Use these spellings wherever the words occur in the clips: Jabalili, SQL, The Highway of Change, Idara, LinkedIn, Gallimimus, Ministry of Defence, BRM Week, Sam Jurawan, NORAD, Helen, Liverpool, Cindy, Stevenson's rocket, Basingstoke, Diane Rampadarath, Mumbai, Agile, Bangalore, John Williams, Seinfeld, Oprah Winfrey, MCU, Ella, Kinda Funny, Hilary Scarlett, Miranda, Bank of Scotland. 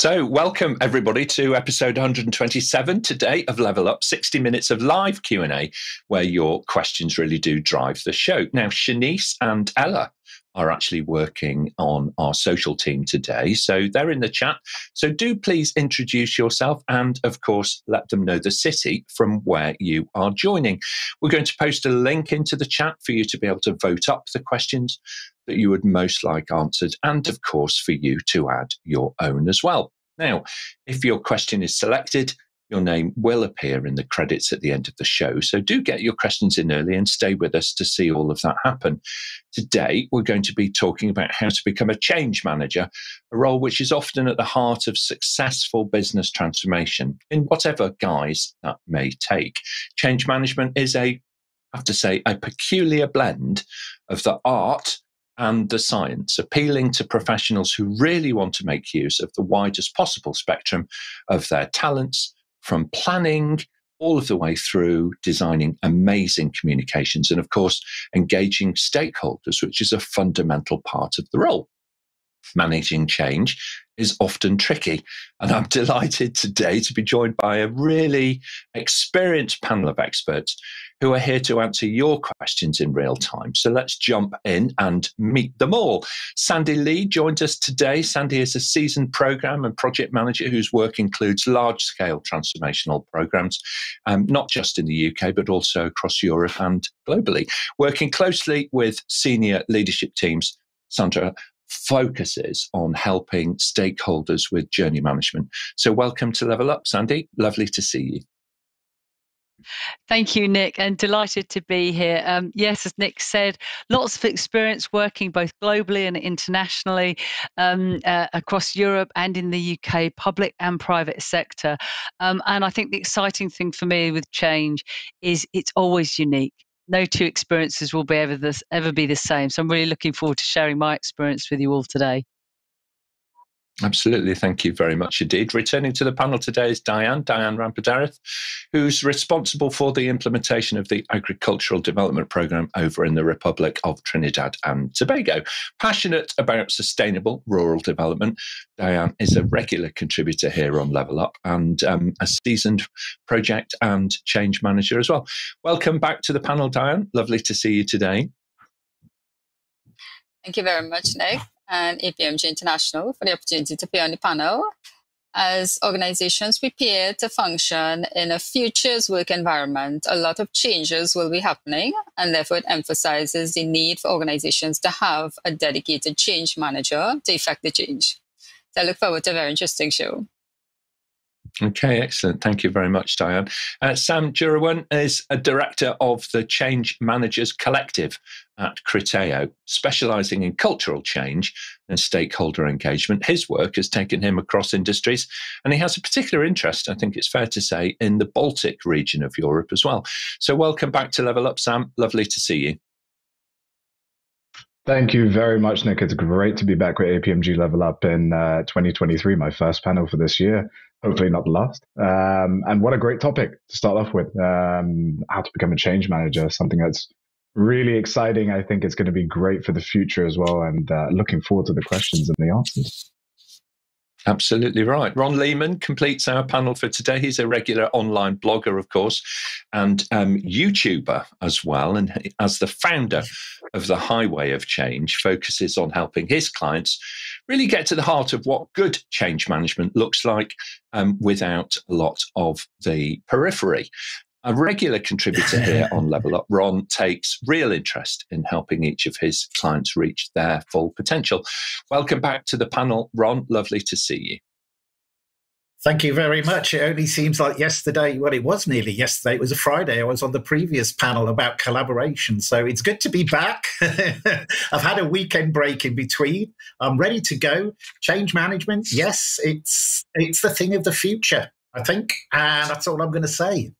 So welcome everybody to episode 127 today of Level Up, 60 minutes of live Q&A where your questions really do drive the show. Now, Shanice and Ella are actually working on our social team today, so they're in the chat. So do please introduce yourself and, of course, let them know the city from where you are joining. We're going to post a link into the chat for you to be able to vote up the questions that you would most like answered, and of course for you to add your own as well. Now, if your question is selected, your name will appear in the credits at the end of the show. So do get your questions in early and stay with us to see all of that happen. Today, we're going to be talking about how to become a change manager, a role which is often at the heart of successful business transformation in whatever guise that may take. Change management is a peculiar blend of the art and the science, appealing to professionals who really want to make use of the widest possible spectrum of their talents, from planning all of the way through designing amazing communications and, of course, engaging stakeholders, which is a fundamental part of the role. Managing change is often tricky, and I'm delighted today to be joined by a really experienced panel of experts who are here to answer your questions in real time. So let's jump in and meet them all. Sandy Lee joined us today. Sandy is a seasoned program and project manager whose work includes large-scale transformational programs, not just in the UK, but also across Europe and globally. Working closely with senior leadership teams, Sandra focuses on helping stakeholders with journey management. So welcome to Level Up, Sandy. Lovely to see you. Thank you, Nick, and delighted to be here. Yes, as Nick said, lots of experience working both globally and internationally, across Europe and in the UK, public and private sector. And I think the exciting thing for me with change is it's always unique. No two experiences will be ever be the same. So I'm really looking forward to sharing my experience with you all today. Absolutely. Thank you very much indeed. Returning to the panel today is Diane Rampadarath, who's responsible for the implementation of the Agricultural Development Programme over in the Republic of Trinidad and Tobago. Passionate about sustainable rural development, Diane is a regular contributor here on Level Up and a seasoned project and change manager as well. Welcome back to the panel, Diane. Lovely to see you today. Thank you very much, Nick, and APMG International for the opportunity to be on the panel. As organizations prepare to function in a futures work environment, a lot of changes will be happening, and therefore it emphasizes the need for organizations to have a dedicated change manager to effect the change. So I look forward to a very interesting show. Okay, excellent. Thank you very much, Diane. Sam Jurawan is a director of the Change Managers Collective at Criteo, specialising in cultural change and stakeholder engagement. His work has taken him across industries, and he has a particular interest, I think it's fair to say, in the Baltic region of Europe as well. So welcome back to Level Up, Sam. Lovely to see you. Thank you very much, Nick. It's great to be back with APMG Level Up in 2023, my first panel for this year. Hopefully not the last. And what a great topic to start off with, how to become a change manager, something that's really exciting. I think it's going to be great for the future as well, and looking forward to the questions and the answers. Absolutely right. Ron Leeman completes our panel for today. He's a regular online blogger, of course, and YouTuber as well. And he, as the founder of The Highway of Change, focuses on helping his clients really get to the heart of what good change management looks like without a lot of the periphery. A regular contributor here on Level Up, Ron takes real interest in helping each of his clients reach their full potential. Welcome back to the panel, Ron. Lovely to see you. Thank you very much. It only seems like yesterday, well, it was nearly yesterday. It was a Friday. I was on the previous panel about collaboration. So it's good to be back. I've had a weekend break in between. I'm ready to go. Change management, yes, it's the thing of the future, I think. And that's all I'm going to say.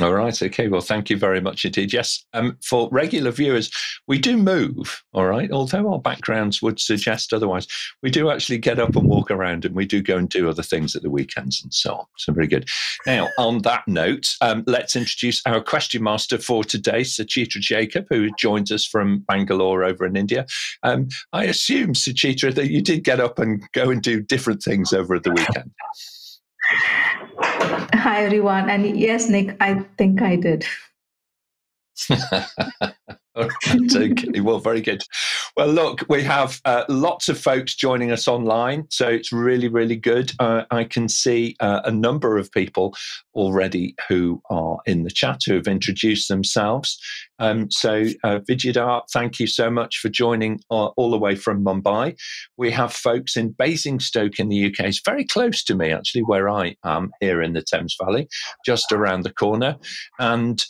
All right. Okay. Well, thank you very much indeed. Yes. For regular viewers, we do move. All right. Although our backgrounds would suggest otherwise, we do actually get up and walk around, and we do go and do other things at the weekends and so on. So very good. Now, on that note, let's introduce our question master for today, Suchitra Jacob, who joins us from Bangalore over in India. I assume, Suchitra, that you did get up and go and do different things over at the weekend. Hi, everyone. And yes, Nick, I think I did. All right, okay. Well, very good. Well, look, we have lots of folks joining us online, so it's really, really good. I can see a number of people already who are in the chat who have introduced themselves. So Vidyadhar, thank you so much for joining all the way from Mumbai. We have folks in Basingstoke in the UK. It's very close to me, actually, where I am here in the Thames Valley, just around the corner. And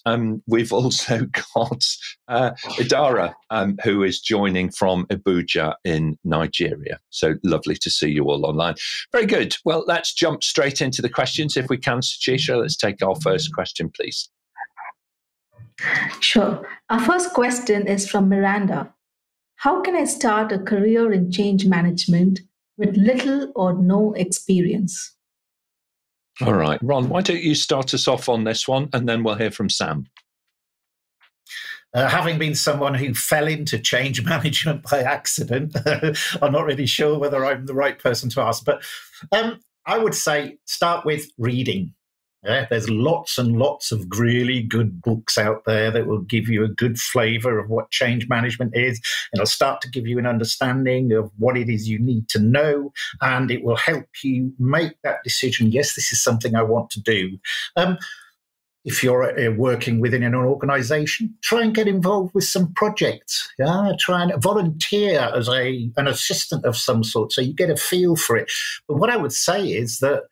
we've also got Idara, who is joining from Abuja in Nigeria. So lovely to see you all online. Very good. Well, let's jump straight into the questions if we can, Suchitra. Let's take our first question, please. Sure. Our first question is from Miranda. How can I start a career in change management with little or no experience? All right. Ron, why don't you start us off on this one, and then we'll hear from Sam. Having been someone who fell into change management by accident, I'm not really sure whether I'm the right person to ask, but I would say start with reading. Yeah, there's lots and lots of really good books out there that will give you a good flavour of what change management is. It'll start to give you an understanding of what it is you need to know, and it will help you make that decision, yes, this is something I want to do. If you're working within an organisation, try and get involved with some projects. Yeah, try and volunteer as an assistant of some sort, so you get a feel for it. But what I would say is that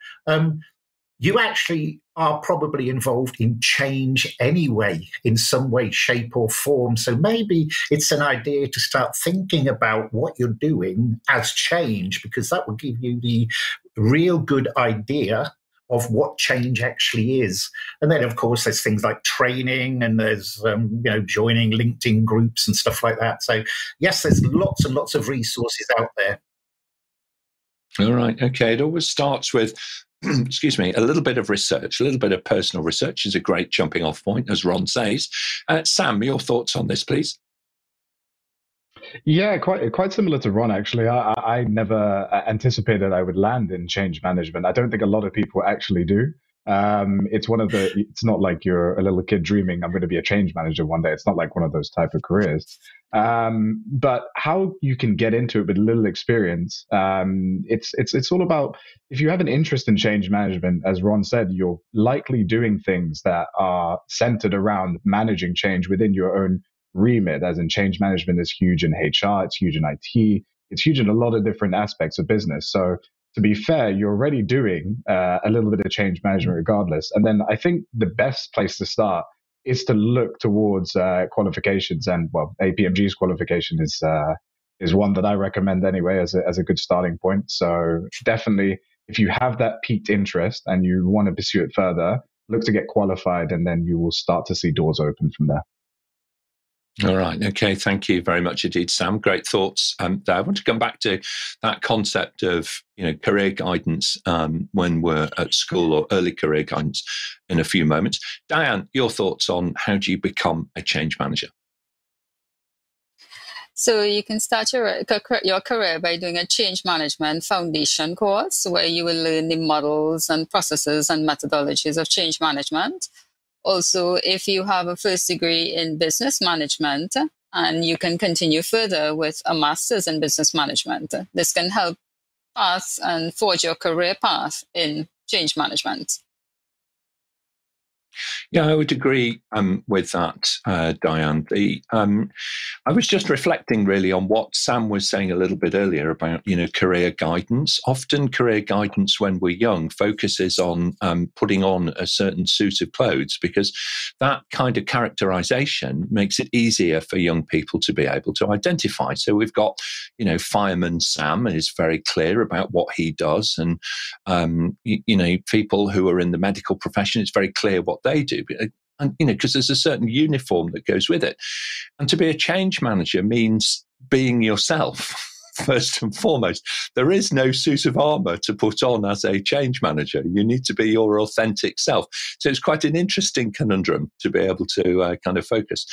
you actually are probably involved in change anyway, in some way, shape or form. So maybe it's an idea to start thinking about what you're doing as change, because that will give you the real good idea of what change actually is. And then, of course, there's things like training, and there's joining LinkedIn groups and stuff like that. So, yes, there's lots and lots of resources out there. All right. Okay. It always starts with, excuse me, a little bit of research. A little bit of personal research is a great jumping off point, as Ron says. Sam, your thoughts on this, please. Yeah, quite similar to Ron, actually. I never anticipated I would land in change management. I don't think a lot of people actually do. It's not like you're a little kid dreaming, I'm going to be a change manager one day. It's not like one of those type of careers. But how you can get into it with little experience, it's all about, if you have an interest in change management, as Ron said, you're likely doing things that are centered around managing change within your own remit, as in change management is huge in HR, it's huge in IT, it's huge in a lot of different aspects of business. So to be fair, you're already doing a little bit of change management regardless. And then I think the best place to start is to look towards qualifications, and well, APMG's qualification is one that I recommend anyway as a good starting point. So definitely, if you have that piqued interest and you want to pursue it further, look to get qualified, and then you will start to see doors open from there. All right. Okay. Thank you very much indeed, Sam. Great thoughts. I want to come back to that concept of career guidance when we're at school, or early career guidance, in a few moments. Diane, your thoughts on how do you become a change manager? So you can start your career by doing a change management foundation course, where you will learn the models and processes and methodologies of change management. Also, if you have a first degree in business management, and you can continue further with a master's in business management, this can help path and forge your career path in change management. Yeah, I would agree with that, Diane. I was just reflecting really on what Sam was saying a little bit earlier about, career guidance. Often career guidance when we're young focuses on putting on a certain suit of clothes, because that kind of characterization makes it easier for young people to be able to identify. So we've got, Fireman Sam is very clear about what he does, and, people who are in the medical profession, it's very clear what they do. And, you know, because there's a certain uniform that goes with it. And to be a change manager means being yourself, first and foremost. There is no suit of armor to put on as a change manager. You need to be your authentic self. So it's quite an interesting conundrum to be able to kind of focus.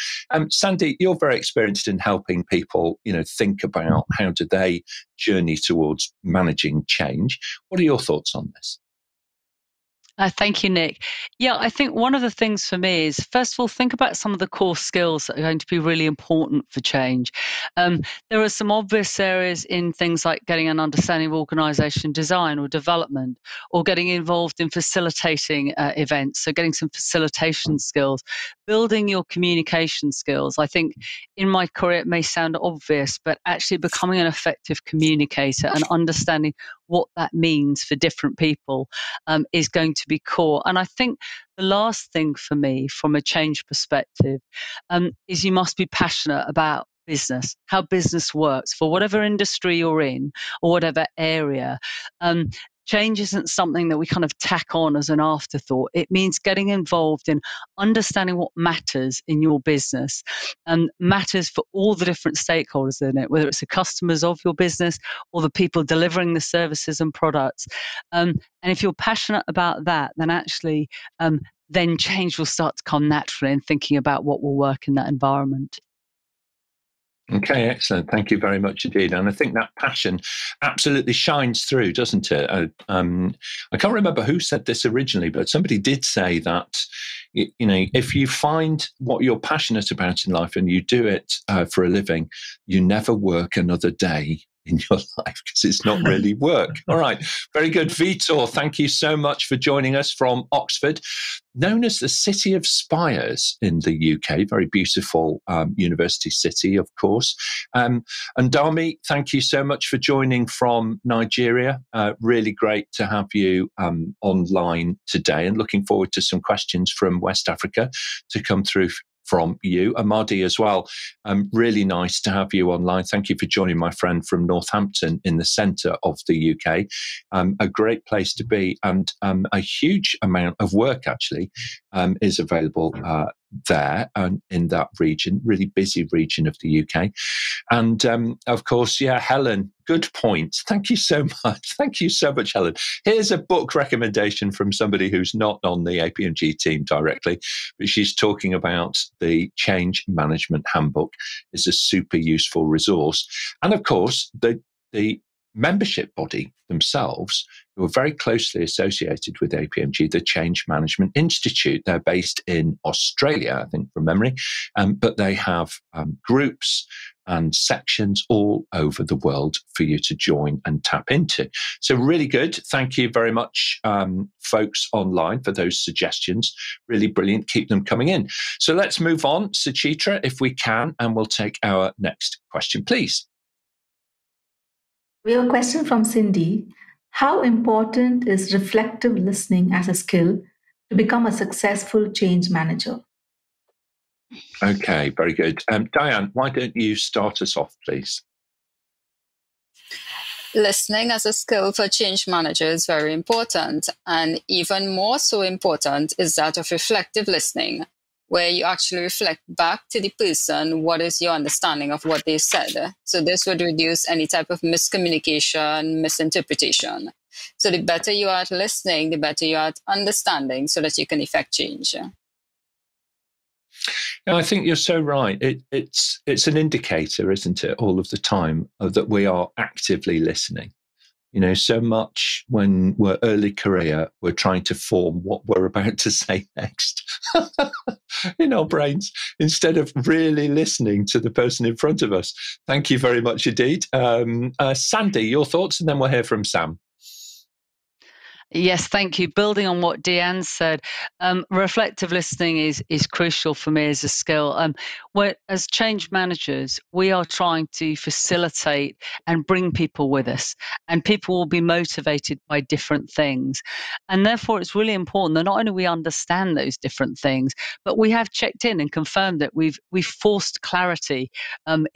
Sandy, you're very experienced in helping people, you know, think about how do they journey towards managing change. What are your thoughts on this? Thank you, Nick. Yeah, I think one of the things for me is, first of all, think about some of the core skills that are going to be really important for change. There are some obvious areas in things like getting an understanding of organisation design or development, or getting involved in facilitating events, so getting some facilitation skills, building your communication skills. I think in my career it may sound obvious, but actually becoming an effective communicator and understanding what that means for different people is going to be core. And I think the last thing for me from a change perspective is you must be passionate about business, how business works for whatever industry you're in or whatever area. Change isn't something that we kind of tack on as an afterthought. It means getting involved in understanding what matters in your business and matters for all the different stakeholders in it, whether it's the customers of your business or the people delivering the services and products. And if you're passionate about that, then actually, then change will start to come naturally in thinking about what will work in that environment. Okay, excellent. Thank you very much indeed. And I think that passion absolutely shines through, doesn't it? I can't remember who said this originally, but somebody did say that, you know, if you find what you're passionate about in life and you do it for a living, you never work another day in your life because it's not really work. All right. Very good. Vitor, thank you so much for joining us from Oxford, known as the City of Spires in the UK. Very beautiful university city, of course. And Dami, thank you so much for joining from Nigeria. Really great to have you online today, and looking forward to some questions from West Africa to come through from you. Amadi as well, really nice to have you online. Thank you for joining my friend from Northampton in the centre of the UK. A great place to be, and a huge amount of work actually is available there and in that region, really busy region of the UK. And of course, yeah, Helen, good point. Thank you so much. Thank you so much, Helen. Here's a book recommendation from somebody who's not on the APMG team directly, but she's talking about the Change Management Handbook. It's a super useful resource. And of course, the membership body themselves, who are very closely associated with APMG, the Change Management Institute. They're based in Australia, I think, from memory, but they have groups and sections all over the world for you to join and tap into. So really good. Thank you very much, folks online, for those suggestions. Really brilliant. Keep them coming in. So let's move on, Suchitra, if we can, and we'll take our next question, please. We have a question from Cindy. How important is reflective listening as a skill to become a successful change manager? Okay, very good. Diane, why don't you start us off, please? Listening as a skill for change manager is very important, and even more so important is that of reflective listening, where you actually reflect back to the person what is your understanding of what they said. So this would reduce any type of miscommunication, misinterpretation. So the better you are at listening, the better you are at understanding, so that you can effect change. I think you're so right. It's an indicator, isn't it, all of the time, that we are actively listening. You know, so much when we're early career, we're trying to form what we're about to say next in our brains, instead of really listening to the person in front of us. Thank you very much indeed. Sandy, your thoughts, and then we'll hear from Sam. Yes, thank you. Building on what Diane said, reflective listening is crucial for me as a skill. As change managers, we are trying to facilitate and bring people with us, and people will be motivated by different things. And therefore, it's really important that not only we understand those different things, but we have checked in and confirmed that we've forced clarity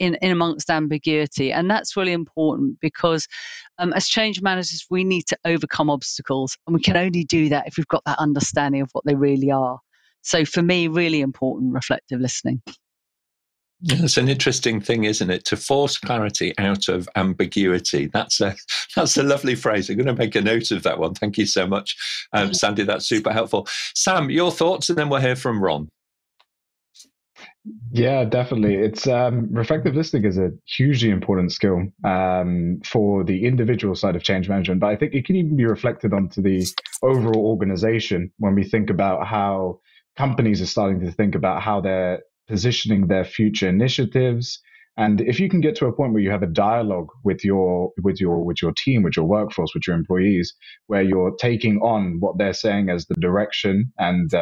in amongst ambiguity. And that's really important because as change managers, we need to overcome obstacles. And we can only do that if we've got that understanding of what they really are. So for me, really important reflective listening. It's an interesting thing, isn't it? To force clarity out of ambiguity. That's a lovely phrase. I'm going to make a note of that one. Thank you so much, Sandy. That's super helpful. Sam, your thoughts, and then we'll hear from Ron. Yeah, definitely. It's reflective listening is a hugely important skill for the individual side of change management, but I think it can even be reflected onto the overall organization when we think about how companies are starting to think about how they're positioning their future initiatives. And if you can get to a point where you have a dialogue with your team, with your workforce, with your employees, where you're taking on what they're saying as the direction and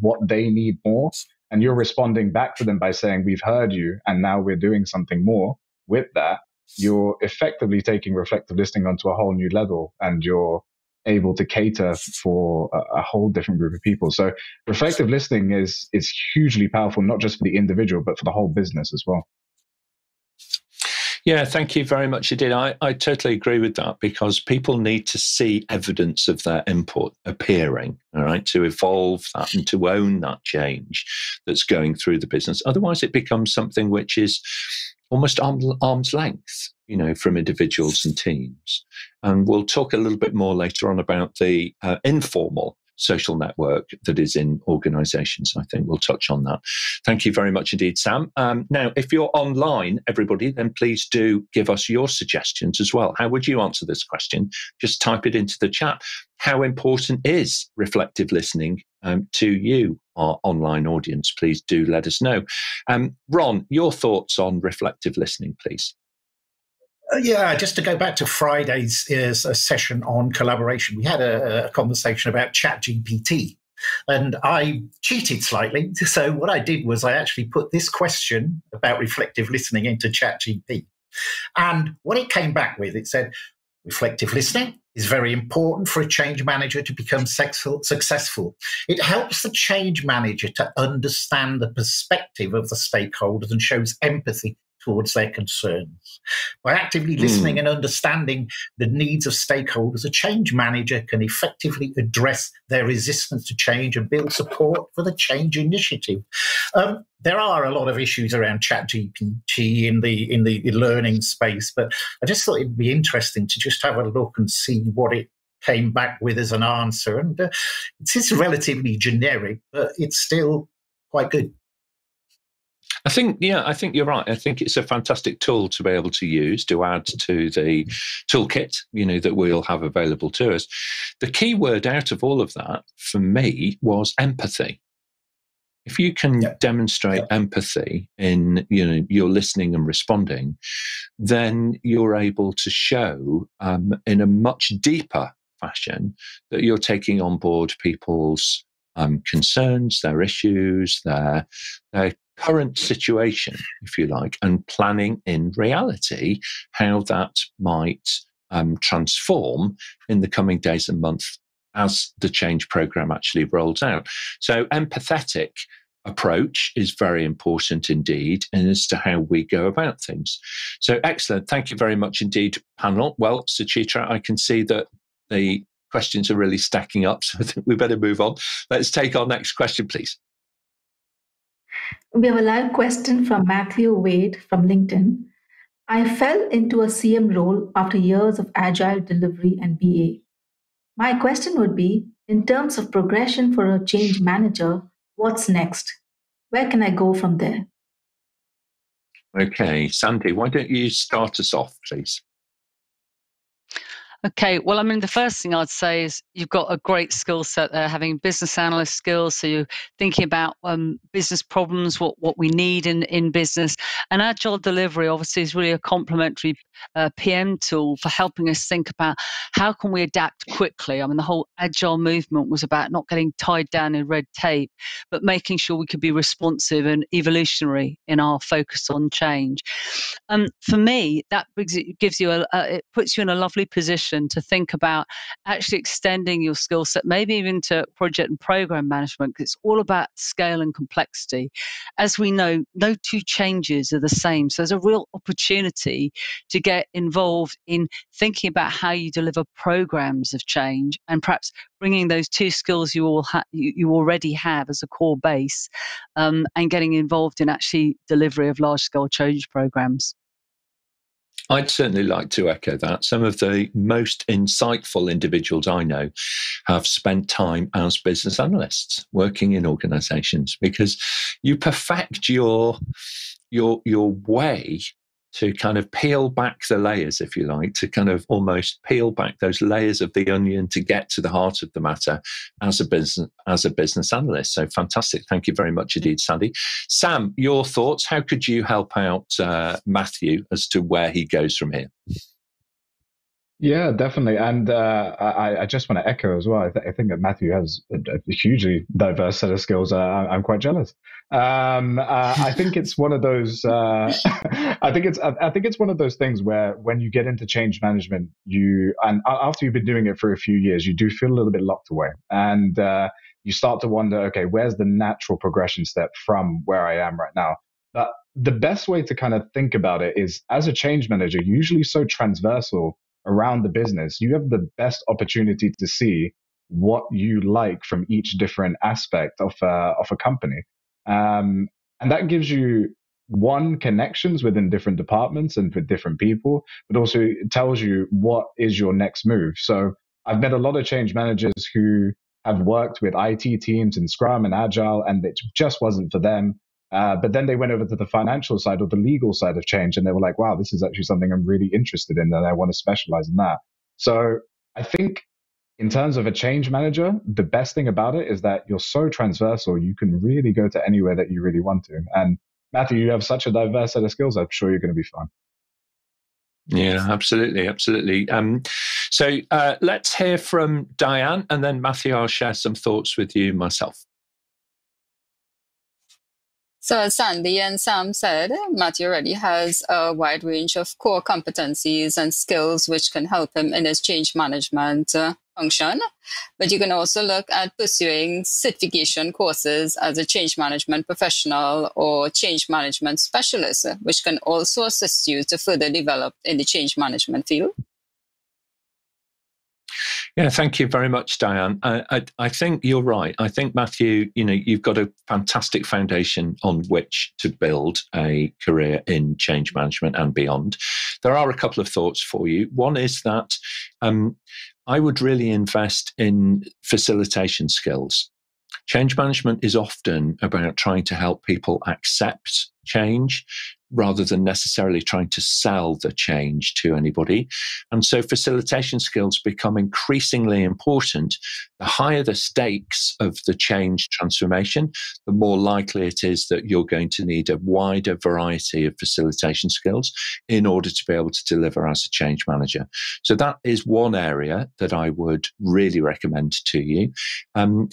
what they need more, and you're responding back to them by saying, we've heard you, and now we're doing something more with that, you're effectively taking reflective listening onto a whole new level, and you're able to cater for a whole different group of people. So reflective listening is hugely powerful, not just for the individual, but for the whole business as well. Yeah, thank you very much. You did. I totally agree with that, because people need to see evidence of their input appearing, all right, to evolve that and to own that change that's going through the business. Otherwise, it becomes something which is almost arm's length, you know, from individuals and teams. And we'll talk a little bit more later on about the informal social network that is in organizations. I think we'll touch on that. Thank you very much indeed, Sam. Now, if you're online, everybody, then please do give us your suggestions as well. How would you answer this question? Just type it into the chat. How important is reflective listening to you, our online audience? Please do let us know. Ron, your thoughts on reflective listening, please. Yeah, just to go back to Friday's session on collaboration, we had a conversation about ChatGPT, and I cheated slightly. So what I did was I actually put this question about reflective listening into ChatGPT, and what it came back with, it said, reflective listening is very important for a change manager to become successful. It helps the change manager to understand the perspective of the stakeholders and shows empathy towards their concerns. By actively listening and understanding the needs of stakeholders, a change manager can effectively address their resistance to change and build support for the change initiative. There are a lot of issues around ChatGPT in the learning space, but I just thought it'd be interesting to just have a look and see what it came back with as an answer. And it's relatively generic, but it's still quite good. I think you're right. I think it's a fantastic tool to be able to use to add to the toolkit, you know, that we'll have available to us. The key word out of all of that for me was empathy. If you can demonstrate empathy in, you know, your listening and responding, then you're able to show in a much deeper fashion that you're taking on board people's concerns, their issues, their current situation, if you like, and planning in reality how that might transform in the coming days and months as the change program actually rolls out. So empathetic approach is very important indeed, and as to how we go about things. So excellent. Thank you very much indeed, panel. Well, Suchitra, I can see that the questions are really stacking up, so I think we better move on. Let's take our next question, please. We have a live question from Matthew Wade from LinkedIn. I fell into a CM role after years of agile delivery and BA. My question would be, in terms of progression for a change manager, what's next? Where can I go from there? Okay, Sandy, why don't you start us off, please? Okay, well, I mean, the first thing I'd say is you've got a great skill set there, having business analyst skills. So you're thinking about business problems, what we need in business. And agile delivery, obviously, is really a complementary PM tool for helping us think about how can we adapt quickly. I mean, the whole agile movement was about not getting tied down in red tape, but making sure we could be responsive and evolutionary in our focus on change. For me, that gives you it puts you in a lovely position session to think about actually extending your skill set, maybe even to project and program management, because it's all about scale and complexity. As we know, no two changes are the same. So there's a real opportunity to get involved in thinking about how you deliver programs of change and perhaps bringing those two skills you already have as a core base and getting involved in actually delivery of large-scale change programs. I'd certainly like to echo that. Some of the most insightful individuals I know have spent time as business analysts working in organizations, because you perfect your way to kind of peel back the layers, if you like, to kind of almost peel back those layers of the onion to get to the heart of the matter as a business analyst. So fantastic. Thank you very much indeed, Sandy. Sam, your thoughts? How could you help out Matthew as to where he goes from here? Yeah, definitely. And I just want to echo as well. I think that Matthew has a hugely diverse set of skills. I'm quite jealous. I think it's one of those. I think it's one of those things where when you get into change management, and after you've been doing it for a few years, you do feel a little bit locked away, and you start to wonder, okay, where's the natural progression step from where I am right now? But the best way to kind of think about it is, as a change manager, usually so transversal around the business, you have the best opportunity to see what you like from each different aspect of a company. And that gives you, one, connections within different departments and with different people, but also it tells you what is your next move. So I've met a lot of change managers who have worked with IT teams and Scrum and Agile, and it just wasn't for them. But then they went over to the financial side or the legal side of change, and they were like, wow, this is actually something I'm really interested in, and I want to specialize in that. So I think in terms of a change manager, the best thing about it is that you're so transversal, you can really go to anywhere that you really want to. And Matthew, you have such a diverse set of skills, I'm sure you're going to be fine. Yeah, absolutely. Absolutely. So let's hear from Diane, and then Matthew, I'll share some thoughts with you myself. So as Sandy and Sam said, Matthew already has a wide range of core competencies and skills which can help him in his change management function. But you can also look at pursuing certification courses as a change management professional or change management specialist, which can also assist you to further develop in the change management field. Yeah, thank you very much, Diane. I think you're right. I think, Matthew, you've got a fantastic foundation on which to build a career in change management and beyond. There are a couple of thoughts for you. One is that I would really invest in facilitation skills. Change management is often about trying to help people accept change rather than necessarily trying to sell the change to anybody. And so facilitation skills become increasingly important. The higher the stakes of the change transformation, the more likely it is that you're going to need a wider variety of facilitation skills in order to be able to deliver as a change manager. So that is one area that I would really recommend to you. And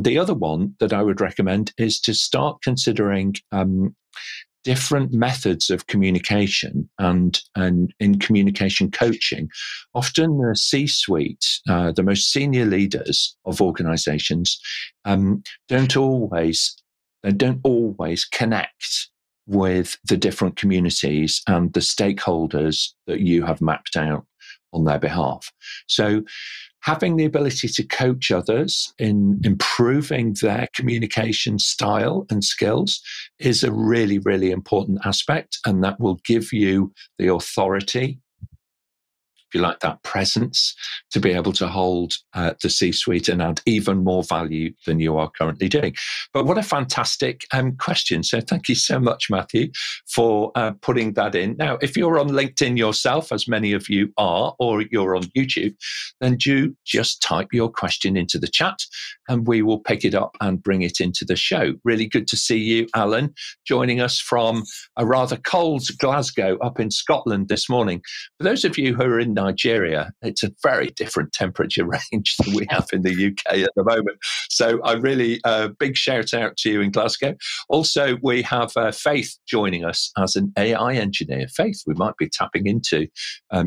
the other one that I would recommend is to start considering different methods of communication and in communication coaching. Often the C-suite, the most senior leaders of organizations, don't always connect with the different communities and the stakeholders that you have mapped out on their behalf. So having the ability to coach others in improving their communication style and skills is a really, really important aspect. And that will give you the authority, if you like, that presence to be able to hold the C-suite and add even more value than you are currently doing. But what a fantastic question. So thank you so much, Matthew, for putting that in. Now, if you're on LinkedIn yourself, as many of you are, or you're on YouTube, then do just type your question into the chat and we will pick it up and bring it into the show. Really good to see you, Alan, joining us from a rather cold Glasgow up in Scotland this morning. For those of you who are in Nigeria, it's a very different temperature range than we have in the UK at the moment. So I really, big shout out to you in Glasgow. Also, we have Faith joining us as an AI engineer. Faith, we might be tapping into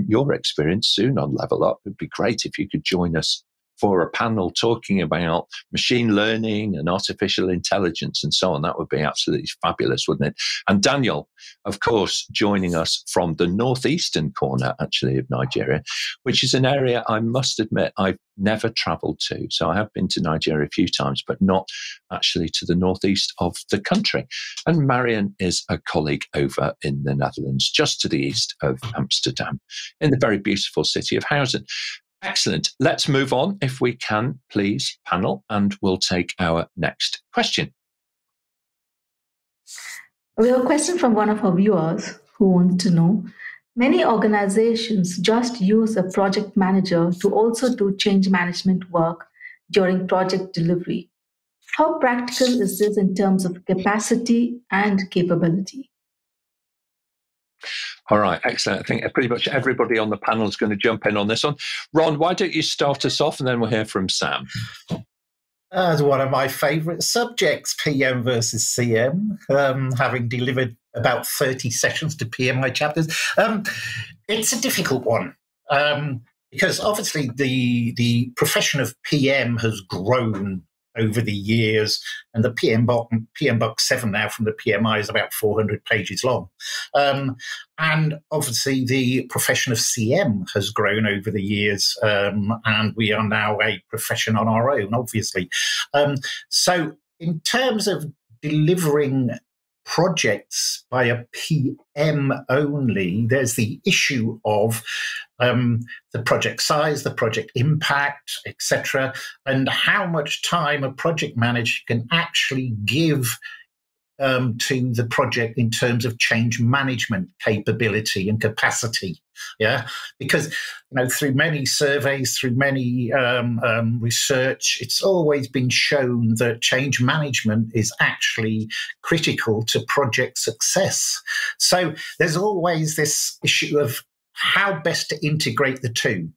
your experience soon on Level Up. It'd be great if you could join us for a panel talking about machine learning and artificial intelligence and so on. That would be absolutely fabulous, wouldn't it? And Daniel, of course, joining us from the northeastern corner, actually, of Nigeria, which is an area I must admit I've never traveled to. So I have been to Nigeria a few times, but not actually to the northeast of the country. And Marion is a colleague over in the Netherlands, just to the east of Amsterdam, in the very beautiful city of Housen. Excellent. Let's move on, if we can, please, panel, and we'll take our next question. We have a question from one of our viewers who wants to know, many organizations just use a project manager to also do change management work during project delivery. How practical is this in terms of capacity and capability? All right, excellent. I think pretty much everybody on the panel is going to jump in on this one. Ron, why don't you start us off and then we'll hear from Sam. That's one of my favourite subjects, PM versus CM, having delivered about 30 sessions to PMI chapters. It's a difficult one because obviously the profession of PM has grown over the years, and the PM Book 7 now from the PMI is about 400 pages long. And obviously the profession of CM has grown over the years, and we are now a profession on our own, obviously. So in terms of delivering projects by a PM only, there's the issue of the project size, the project impact, etc., and how much time a project manager can actually give to the project in terms of change management capability and capacity. Yeah, because through many surveys, through many research, it's always been shown that change management is actually critical to project success. So there's always this issue of how best to integrate the two.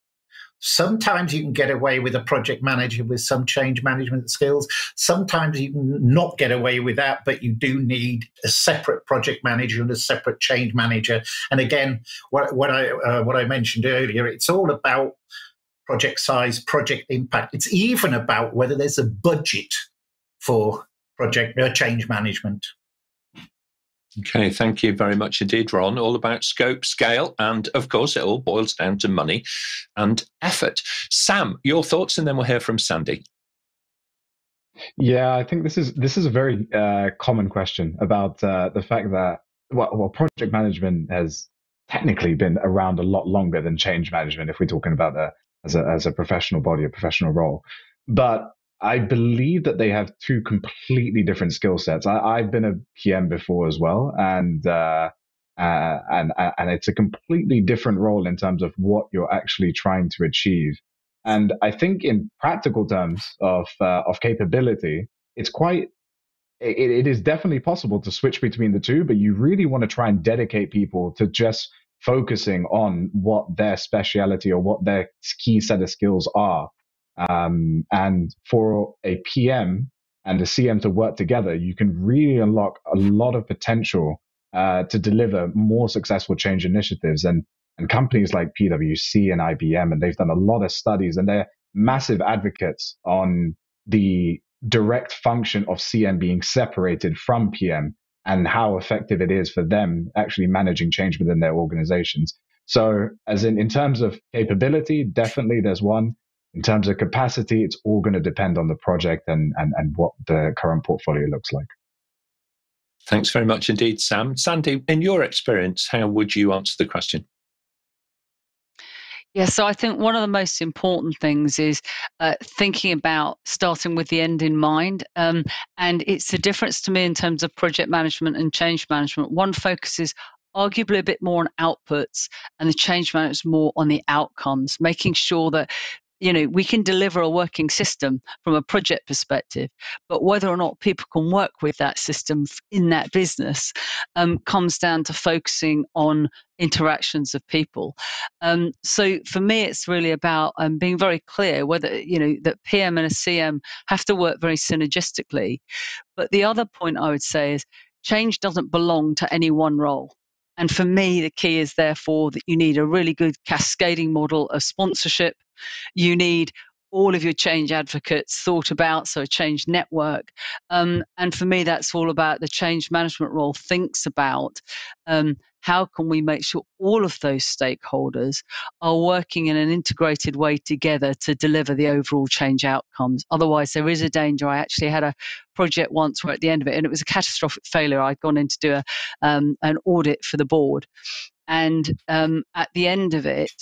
Sometimes you can get away with a project manager with some change management skills. Sometimes you can not get away with that, but you do need a separate project manager and a separate change manager. And again, what I mentioned earlier, it's all about project size, project impact. It's even about whether there's a budget for project change management. Okay, thank you very much indeed, Ron. All about scope, scale, and of course, it all boils down to money and effort. Sam, your thoughts, and then we'll hear from Sandy. Yeah, I think this is a very common question about the fact that well, project management has technically been around a lot longer than change management, if we're talking about as a professional body, a professional role, but I believe that they have two completely different skill sets. I've been a PM before as well, and it's a completely different role in terms of what you're actually trying to achieve. And I think in practical terms of capability, it is definitely possible to switch between the two, but you really want to try and dedicate people to just focusing on what their speciality or what their key set of skills are. And for a PM and a CM to work together, you can really unlock a lot of potential to deliver more successful change initiatives. And companies like PwC and IBM, and they've done a lot of studies, and they're massive advocates on the direct function of CM being separated from PM and how effective it is for them actually managing change within their organizations. So as in terms of capability, definitely there's one. In terms of capacity, it's all going to depend on the project and what the current portfolio looks like. Thanks very much indeed, Sam. Sandy, in your experience, how would you answer the question? Yeah, so I think one of the most important things is thinking about starting with the end in mind. And it's the difference to me in terms of project management and change management. One focuses arguably a bit more on outputs, and the change management is more on the outcomes, making sure that You know, we can deliver a working system from a project perspective, but whether or not people can work with that system in that business comes down to focusing on interactions of people. So for me, it's really about being very clear whether, you know, that PM and a CM have to work very synergistically. But the other point I would say is change doesn't belong to any one role. And for me, the key is therefore that you need a really good cascading model of sponsorship. You need all of your change advocates thought about, so a change network. And for me, that's all about the change management role thinks about how can we make sure all of those stakeholders are working in an integrated way together to deliver the overall change outcomes. Otherwise, there is a danger. I actually had a project once where at the end of it, and it was a catastrophic failure. I'd gone in to do an audit for the board. And at the end of it,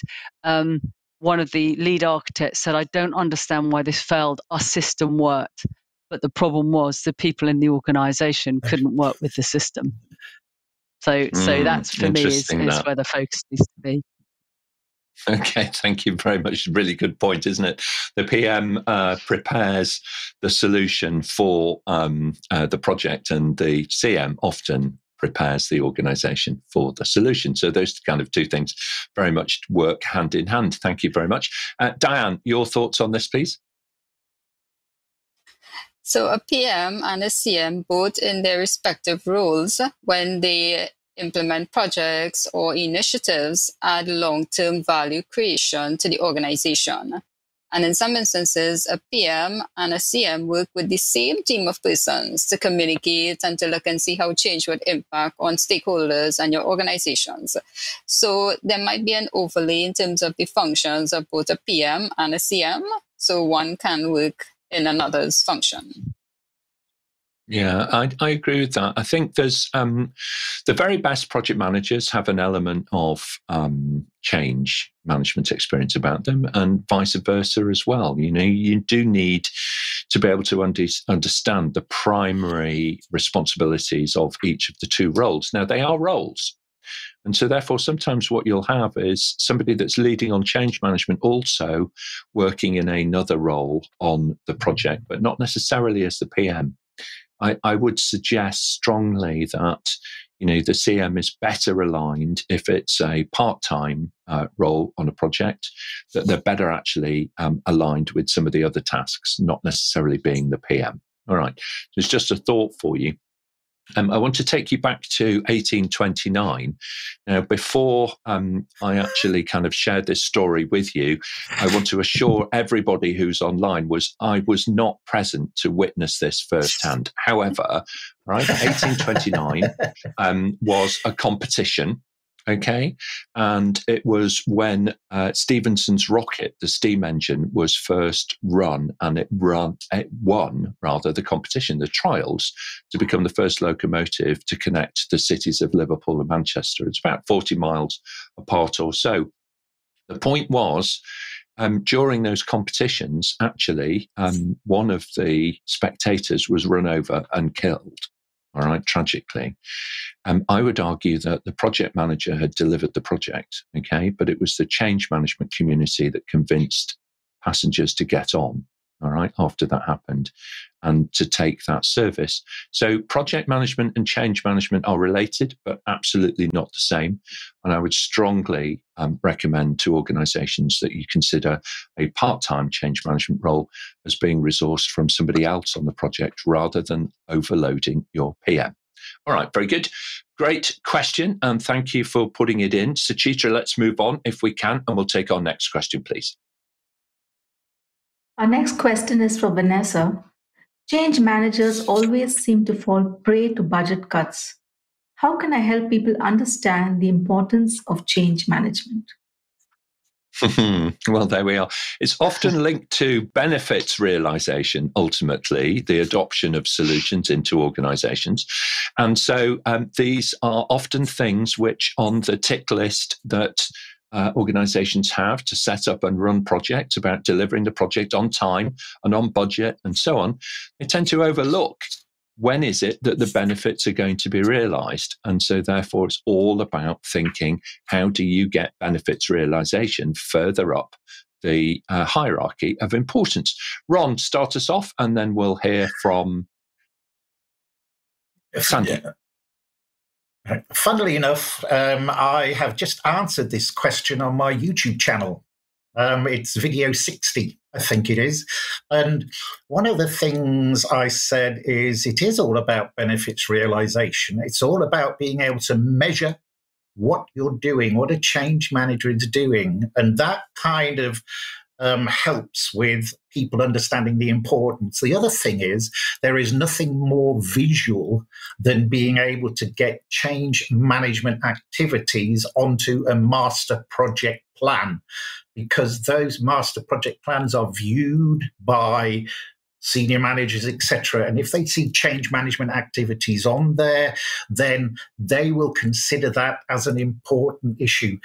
one of the lead architects said, "I don't understand why this failed. Our system worked, but the problem was the people in the organization couldn't work with the system." So that's for me is where the focus needs to be. Okay, thank you very much. Really good point, isn't it? The PM prepares the solution for the project, and the CM often prepares the organisation for the solution. So those kind of two things very much work hand in hand. Thank you very much. Diane, your thoughts on this, please? So a PM and a CM, both in their respective roles, when they implement projects or initiatives, add long-term value creation to the organisation. And in some instances, a PM and a CM work with the same team of persons to communicate and to look and see how change would impact on stakeholders and your organizations. So there might be an overlay in terms of the functions of both a PM and a CM. So one can work in another's function. Yeah, I agree with that. I think there's the very best project managers have an element of change management experience about them, and vice versa as well. You know, you do need to be able to understand the primary responsibilities of each of the two roles. Now, they are roles. And so therefore, sometimes what you'll have is somebody that's leading on change management also working in another role on the project, but not necessarily as the PM. I would suggest strongly that, you know, the CM is better aligned if it's a part-time role on a project, that they're better actually aligned with some of the other tasks, not necessarily being the PM. All right. So it's just a thought for you. I want to take you back to 1829. Now, before I actually kind of shared this story with you, I want to assure everybody who's online I was not present to witness this firsthand. However, right, 1829 was a competition. Okay. And it was when Stevenson's rocket, the steam engine, was first run, and it won the competition, the trials, to become the first locomotive to connect the cities of Liverpool and Manchester. It's about 40 miles apart or so. The point was, during those competitions, actually, one of the spectators was run over and killed. All right, tragically. I would argue that the project manager had delivered the project, okay, but it was the change management community that convinced passengers to get on, all right, after that happened, and to take that service. So project management and change management are related, but absolutely not the same. And I would strongly recommend to organizations that you consider a part-time change management role as being resourced from somebody else on the project rather than overloading your PM. All right, very good. Great question. And thank you for putting it in. Suchitra, let's move on if we can, and we'll take our next question, please. Our next question is for Vanessa. Change managers always seem to fall prey to budget cuts. How can I help people understand the importance of change management? Well, there we are. It's often linked to benefits realization, ultimately, the adoption of solutions into organizations. And so these are often things which on the tick list that organizations have to set up and run projects about delivering the project on time and on budget and so on, they tend to overlook when is it that the benefits are going to be realized. And so therefore, it's all about thinking, how do you get benefits realization further up the hierarchy of importance. Ron, start us off, and then we'll hear from Sandy. Yeah. Funnily enough, I have just answered this question on my YouTube channel. It's video 60, I think it is. And one of the things I said is it is all about benefits realization. It's all about being able to measure what you're doing, what a change manager is doing. And that kind of helps with people understanding the importance. The other thing is there is nothing more visual than being able to get change management activities onto a master project plan, because those master project plans are viewed by senior managers, etc. And if they see change management activities on there, then they will consider that as an important issue.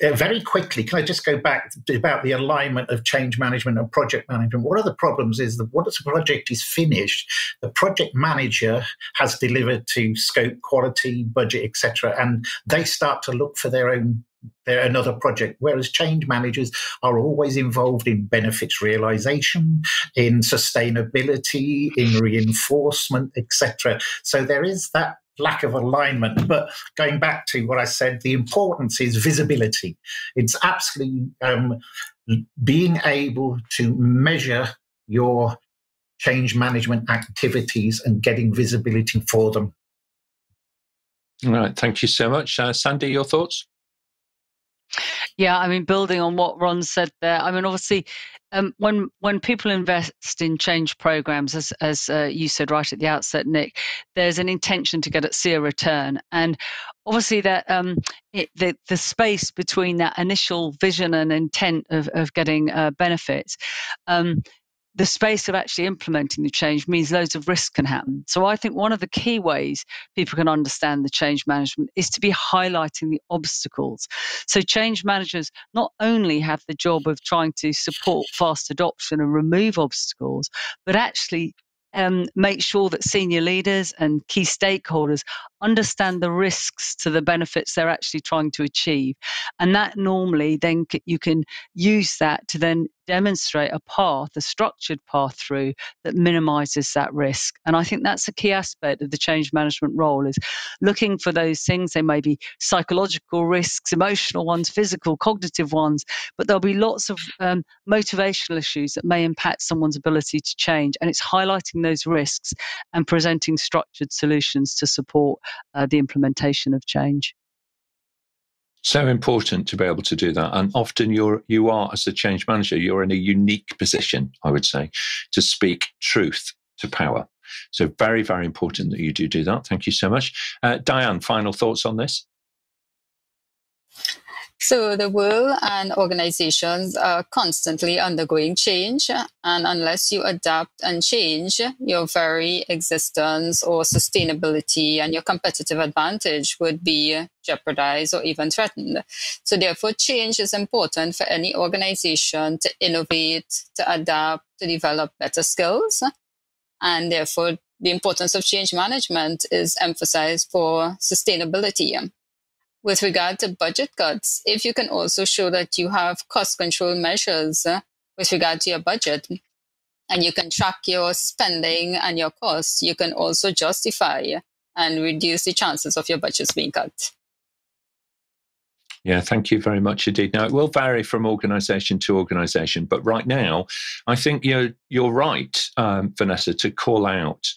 Very quickly, can I just go back about the alignment of change management and project management? One of the problems is that once the project is finished, the project manager has delivered to scope, quality, budget, etc., and they start to look for their own another project, whereas change managers are always involved in benefits realization, in sustainability, in reinforcement, etc. So there is that lack of alignment. But going back to what I said, the importance is visibility. It's absolutely being able to measure your change management activities and getting visibility for them. All right. Thank you so much. Sandy, your thoughts? Yeah, I mean, building on what Ron said there, I mean, obviously, when people invest in change programs, as you said right at the outset, Nick, there's an intention to see a return. And obviously, that the space between that initial vision and intent of getting benefits, the space of actually implementing the change means loads of risk can happen. So I think one of the key ways people can understand the change management is to be highlighting the obstacles. So change managers not only have the job of trying to support fast adoption and remove obstacles, but actually make sure that senior leaders and key stakeholders understand the risks to the benefits they're actually trying to achieve. And that normally then you can use that to then demonstrate a path, a structured path through that minimizes that risk. And I think that's a key aspect of the change management role, is looking for those things. They may be psychological risks, emotional ones, physical, cognitive ones, but there'll be lots of motivational issues that may impact someone's ability to change. And it's highlighting those risks and presenting structured solutions to support the implementation of change. So important to be able to do that. And often you are, as a change manager, you're in a unique position, I would say, to speak truth to power. So very, very important that you do that. Thank you so much. Diane, final thoughts on this? So the world and organizations are constantly undergoing change. And unless you adapt and change, your very existence or sustainability and your competitive advantage would be jeopardized or even threatened. So therefore, change is important for any organization to innovate, to adapt, to develop better skills. And therefore, the importance of change management is emphasized for sustainability. With regard to budget cuts, if you can also show that you have cost control measures with regard to your budget, and you can track your spending and your costs, you can also justify and reduce the chances of your budgets being cut. Yeah, thank you very much indeed. Now, it will vary from organisation to organisation, but right now, I think you're right, Vanessa, to call out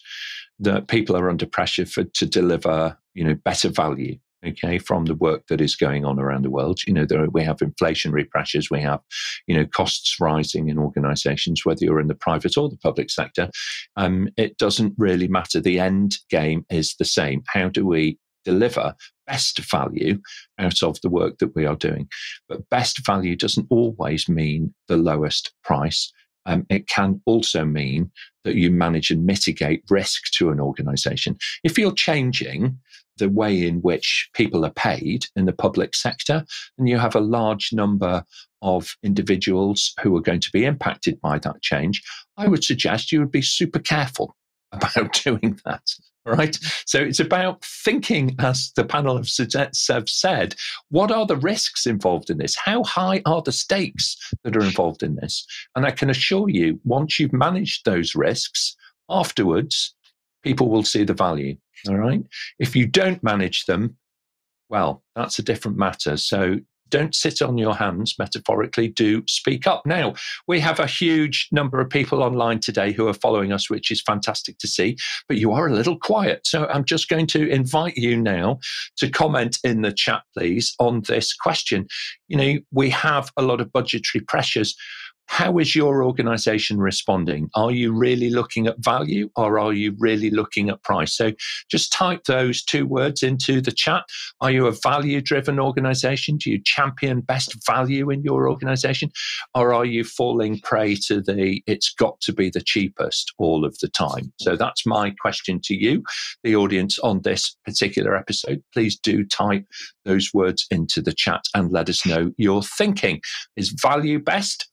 that people are under pressure to deliver, better value. Okay, from the work that is going on around the world. We have inflationary pressures, we have, costs rising in organisations, whether you're in the private or the public sector. It doesn't really matter. The end game is the same. How do we deliver best value out of the work that we are doing? But best value doesn't always mean the lowest price. It can also mean that you manage and mitigate risk to an organisation. If you're changing the way in which people are paid in the public sector, and you have a large number of individuals who are going to be impacted by that change, I would suggest you would be super careful about doing that, right? So it's about thinking, as the panel have said, what are the risks involved in this? How high are the stakes that are involved in this? And I can assure you, once you've managed those risks, afterwards, people will see the value, all right? If you don't manage them, well, that's a different matter. So don't sit on your hands, metaphorically, do speak up. Now, we have a huge number of people online today who are following us, which is fantastic to see, but you are a little quiet. So I'm just going to invite you now to comment in the chat, please, on this question. You know, we have a lot of budgetary pressures. How is your organization responding? Are you really looking at value, or are you really looking at price? So just type those two words into the chat. Are you a value-driven organization? Do you champion best value in your organization? Or are you falling prey to the, it's got to be the cheapest all of the time? So that's my question to you, the audience, on this particular episode. Please do type those words into the chat and let us know your thinking. Is value best?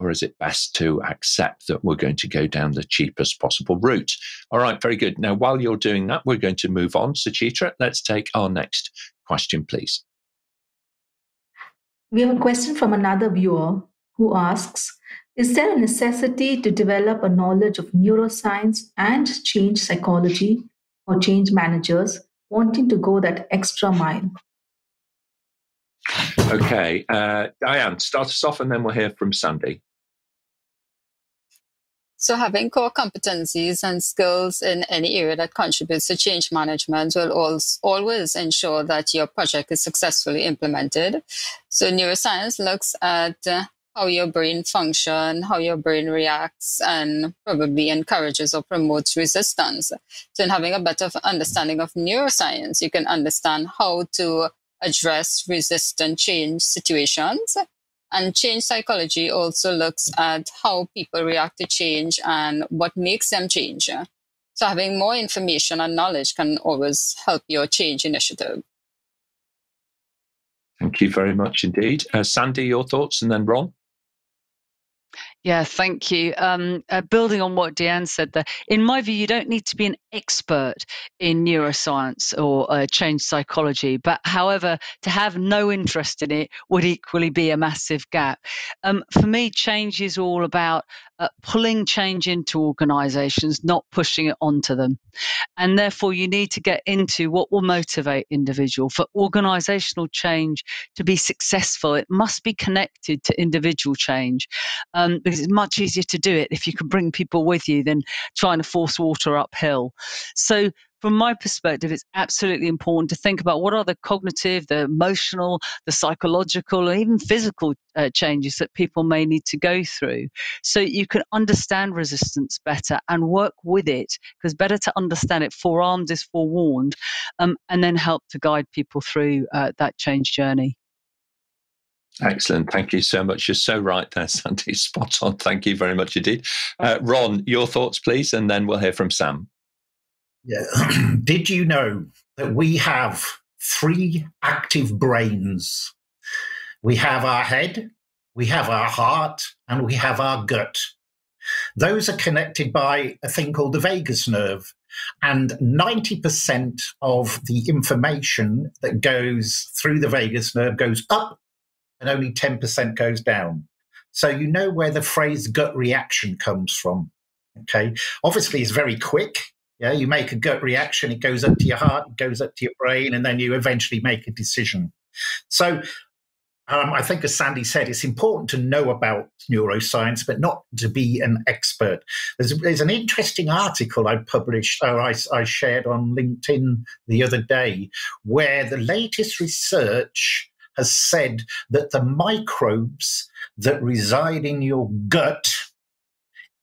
Or is it best to accept that we're going to go down the cheapest possible route? All right, very good. Now, while you're doing that, we're going to move on. Suchitra, let's take our next question, please. We have a question from another viewer who asks, is there a necessity to develop a knowledge of neuroscience and change psychology for change managers wanting to go that extra mile? Okay, Diane, start us off and then we'll hear from Sandy. So having core competencies and skills in any area that contributes to change management will always ensure that your project is successfully implemented. So neuroscience looks at how your brain functions, how your brain reacts, and probably encourages or promotes resistance. So in having a better understanding of neuroscience, you can understand how to address resistant change situations. And change psychology also looks at how people react to change and what makes them change. So having more information and knowledge can always help your change initiative. Thank you very much indeed. Sandy, your thoughts, and then Ron? Yeah, thank you. Building on what Diane said there, in my view, you don't need to be an expert in neuroscience or change psychology, but however, to have no interest in it would equally be a massive gap. For me, change is all about pulling change into organisations, not pushing it onto them. And therefore, you need to get into what will motivate individual. For organisational change to be successful, it must be connected to individual change, because it's much easier to do it if you can bring people with you than trying to force water uphill. So from my perspective, it's absolutely important to think about what are the cognitive, the emotional, the psychological, and even physical changes that people may need to go through, so you can understand resistance better and work with it, because better to understand it forearmed is forewarned, and then help to guide people through that change journey. Excellent. Thank you so much. You're so right there, Sandy. Spot on. Thank you very much indeed. Ron, your thoughts, please, and then we'll hear from Sam. Yeah. Did you know that we have three active brains? We have our head, we have our heart, and we have our gut. Those are connected by a thing called the vagus nerve. And 90% of the information that goes through the vagus nerve goes up, and only 10% goes down. So you know where the phrase gut reaction comes from. Okay. Obviously, it's very quick. Yeah, you make a gut reaction, it goes up to your heart, it goes up to your brain, and then you eventually make a decision. So I think, as Sandy said, it's important to know about neuroscience, but not to be an expert. There's an interesting article I published, or I shared on LinkedIn the other day, where the latest research has said that the microbes that reside in your gut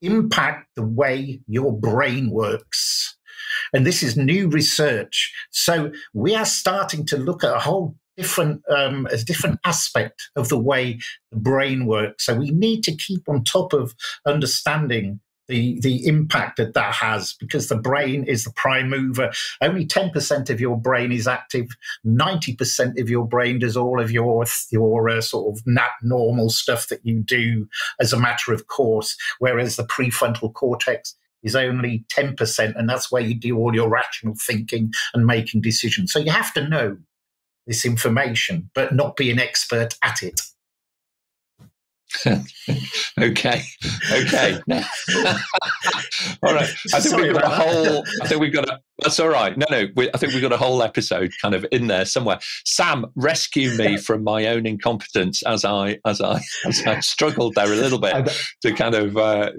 impact the way your brain works. And this is new research. So we are starting to look at a whole different, different aspect of the way the brain works. So we need to keep on top of understanding the impact that that has, because the brain is the prime mover. Only 10% of your brain is active. 90% of your brain does all of your sort of normal stuff that you do as a matter of course, whereas the prefrontal cortex is only 10%, and that's where you do all your rational thinking and making decisions. So you have to know this information, but not be an expert at it. Okay. All right. That's all right. I think we've got a whole episode kind of in there somewhere. Sam, rescue me from my own incompetence as I struggled there a little bit to kind of.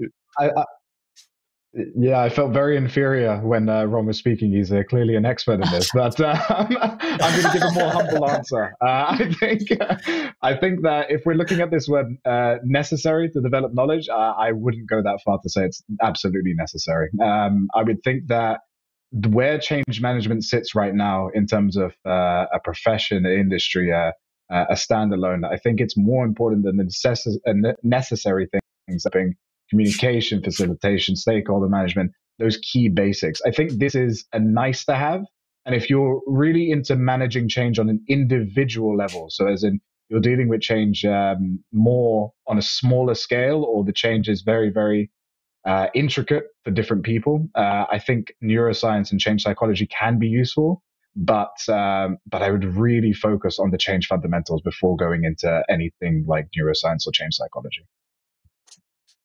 Yeah, I felt very inferior when Ron was speaking. He's clearly an expert in this, but I'm going to give a more humble answer. I think that if we're looking at this word necessary to develop knowledge, I wouldn't go that far to say it's absolutely necessary. I would think that where change management sits right now in terms of a profession, an industry, a standalone, I think it's more important than the necessary things that being communication, facilitation, stakeholder management, those key basics. I think this is a nice to have. And if you're really into managing change on an individual level, so as in you're dealing with change more on a smaller scale, or the change is very, very intricate for different people, I think neuroscience and change psychology can be useful. But I would really focus on the change fundamentals before going into anything like neuroscience or change psychology.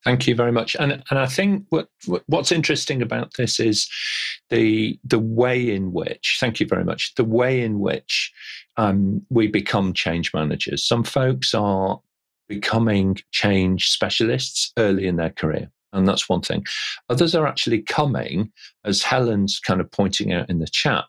Thank you very much. And I think what's interesting about this is the way in which, thank you very much, the way in which we become change managers. Some folks are becoming change specialists early in their career, and that's one thing. Others are actually coming, as Helen's kind of pointing out in the chat,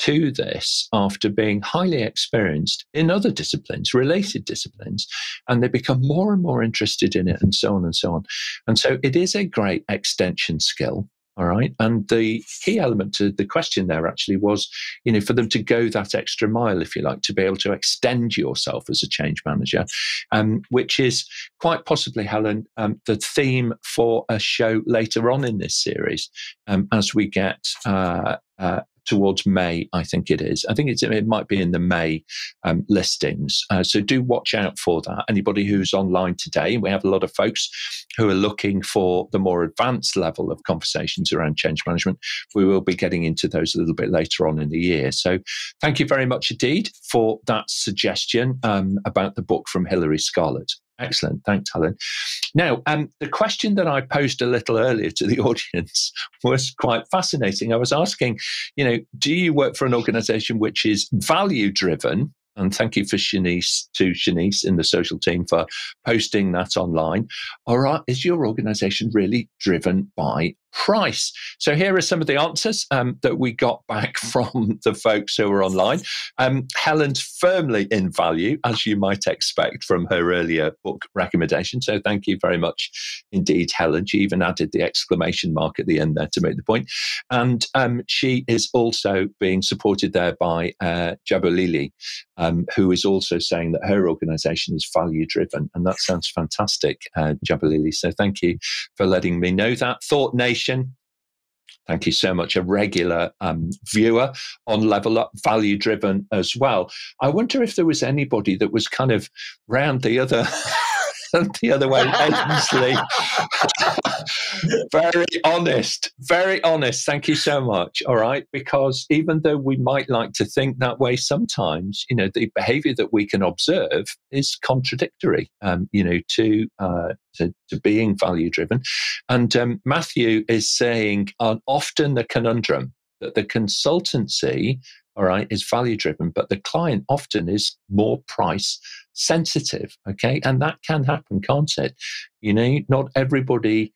to this after being highly experienced in other disciplines, related disciplines, and they become more and more interested in it, and so on and so on. And so it is a great extension skill, all right? And the key element to the question there actually was, for them to go that extra mile, if you like, to be able to extend yourself as a change manager, which is quite possibly, Helen, the theme for a show later on in this series, as we get towards May, I think it is. I think it might be in the May listings. So do watch out for that. Anybody who's online today, we have a lot of folks who are looking for the more advanced level of conversations around change management. We will be getting into those a little bit later on in the year. So thank you very much indeed for that suggestion about the book from Hilary Scarlett. Excellent. Thanks, Helen. Now, the question that I posed a little earlier to the audience was quite fascinating. I was asking, do you work for an organization which is value-driven? And thank you to Shanice in the social team for posting that online. Or is your organization really driven by price? So here are some of the answers that we got back from the folks who were online. Helen's firmly in value, as you might expect from her earlier book recommendation. So thank you very much indeed, Helen. She even added the exclamation mark at the end there to make the point. And she is also being supported there by Jabalili, who is also saying that her organisation is value-driven. And that sounds fantastic, Jabalili. So thank you for letting me know that. Thought Nation, thank you so much. A regular viewer on Level Up, value-driven as well. I wonder if there was anybody that was kind of round the other... the other way, endlessly. Very honest. Thank you so much. All right. Because even though we might like to think that way sometimes, the behavior that we can observe is contradictory, to being value driven. And Matthew is saying often the conundrum that the consultancy, all right, is value driven, but the client often is more price sensitive. Okay. And that can happen, can't it? Not everybody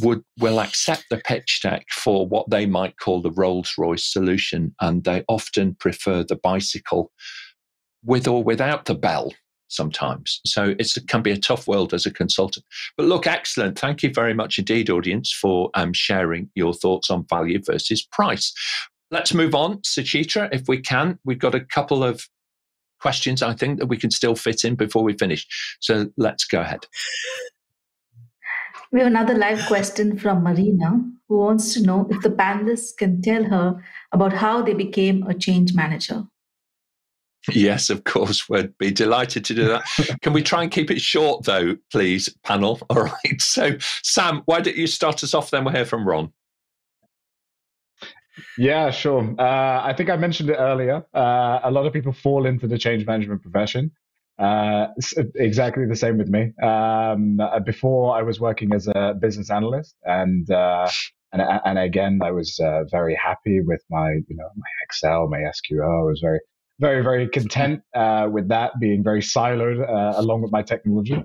will accept the pitch deck for what they might call the Rolls-Royce solution. And they often prefer the bicycle with or without the bell sometimes. So it can be a tough world as a consultant. But look, excellent. Thank you very much indeed, audience, for sharing your thoughts on value versus price. Let's move on, Suchitra, if we can. We've got a couple of questions, I think, that we can still fit in before we finish. So let's go ahead. We have another live question from Marina, who wants to know if the panelists can tell her about how they became a change manager. Yes, of course, we'd be delighted to do that. Can we try and keep it short though, please, panel? All right. So Sam, why don't you start us off, then we'll hear from Ron. Yeah, sure. I think I mentioned it earlier. A lot of people fall into the change management profession. Exactly the same with me. Before I was working as a business analyst, and again, I was very happy with my, my Excel, my SQL. I was very, very, very content with that, being very siloed along with my technology.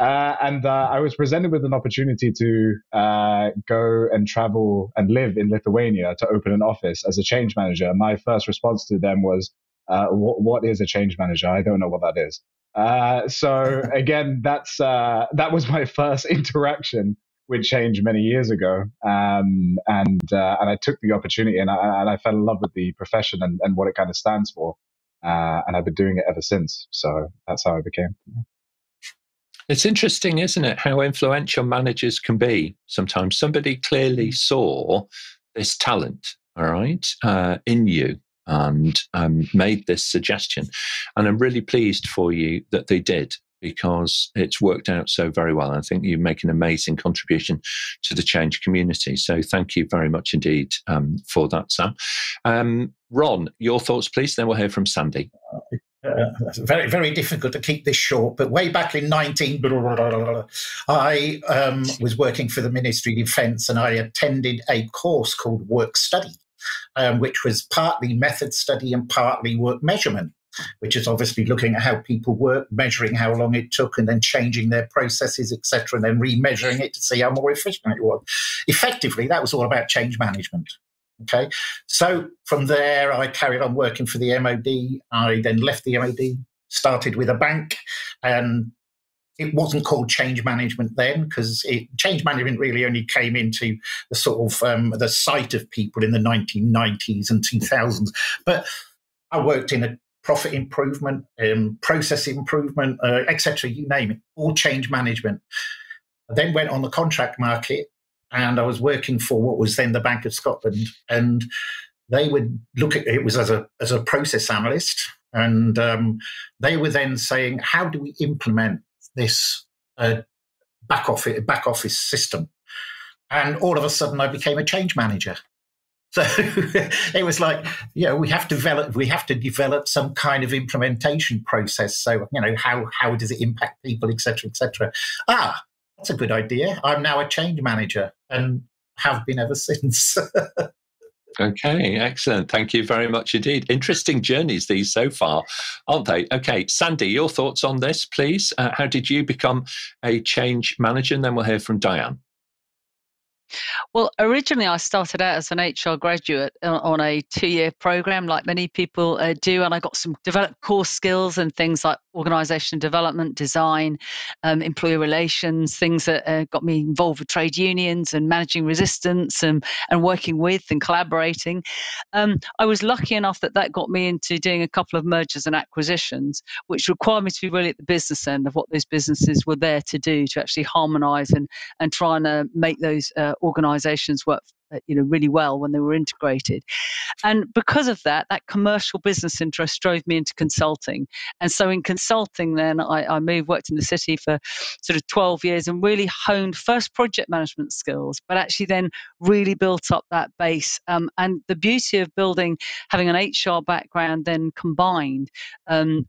I was presented with an opportunity to go and travel and live in Lithuania to open an office as a change manager. My first response to them was, what is a change manager? I don't know what that is. So again, that was my first interaction with change many years ago. And I took the opportunity and I fell in love with the profession and what it kind of stands for. And I've been doing it ever since. So that's how I became. Yeah. It's interesting, isn't it, how influential managers can be sometimes. Somebody clearly saw this talent, all right, in you and made this suggestion. And I'm really pleased for you that they did, because it's worked out so very well. I think you make an amazing contribution to the change community. So thank you very much indeed for that, Sam. Ron, your thoughts, please, then we'll hear from Sandy. Very, very difficult to keep this short, but way back in 19, I was working for the Ministry of Defence, and I attended a course called Work Study, which was partly method study and partly work measurement, which is obviously looking at how people work, measuring how long it took, and then changing their processes, etc., and then remeasuring it to see how more efficient it was. Effectively, that was all about change management. Okay, so from there, I carried on working for the MOD. I then left the MOD, started with a bank, and it wasn't called change management then, because change management really only came into the sort of the sight of people in the 1990s and 2000s. But I worked in a profit improvement, process improvement, etc., you name it, all change management. I then went on the contract market, and I was working for what was then the Bank of Scotland, and they would look at it was as a process analyst, and they were then saying, how do we implement this back office system? And all of a sudden, I became a change manager. So it was like, we have to develop some kind of implementation process. So how does it impact people, etc., etc. Ah, that's a good idea. I'm now a change manager and have been ever since. Okay, excellent. Thank you very much indeed. Interesting journeys these so far, aren't they? Okay, Sandy, your thoughts on this, please. How did you become a change manager? And then we'll hear from Diane. Well, originally I started out as an HR graduate on a 2-year program, like many people do, and I got some developed core skills and things like organisation development, design, employee relations, things that got me involved with trade unions and managing resistance and working with and collaborating. I was lucky enough that got me into doing a couple of mergers and acquisitions, which required me to be really at the business end of what those businesses were there to do, to actually harmonise and try and make those organisations work really well when they were integrated. And because of that commercial business interest drove me into consulting. And so in consulting then I worked in the city for sort of 12 years and really honed first project management skills, but actually then really built up that base. And the beauty of having an HR background then combined